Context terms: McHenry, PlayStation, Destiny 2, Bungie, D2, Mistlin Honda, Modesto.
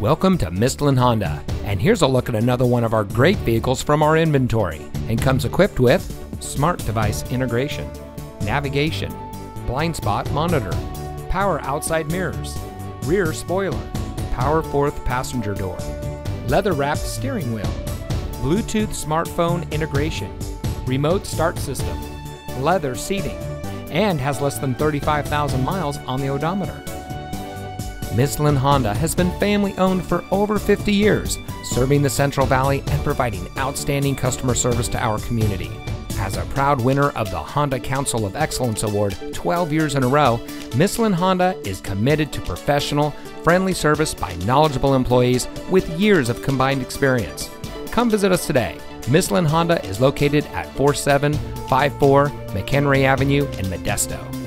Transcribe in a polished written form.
Welcome to Mistlin Honda, and here's a look at another one of our great vehicles from our inventory, and comes equipped with smart device integration, navigation, blind spot monitor, power outside mirrors, rear spoiler, power fourth passenger door, leather wrapped steering wheel, Bluetooth smartphone integration, remote start system, leather seating, and has less than 35,000 miles on the odometer. Mistlin Honda has been family owned for over 50 years, serving the Central Valley and providing outstanding customer service to our community. As a proud winner of the Honda Council of Excellence Award 12 years in a row, Mistlin Honda is committed to professional, friendly service by knowledgeable employees with years of combined experience. Come visit us today. Mistlin Honda is located at 4754 McHenry Avenue in Modesto.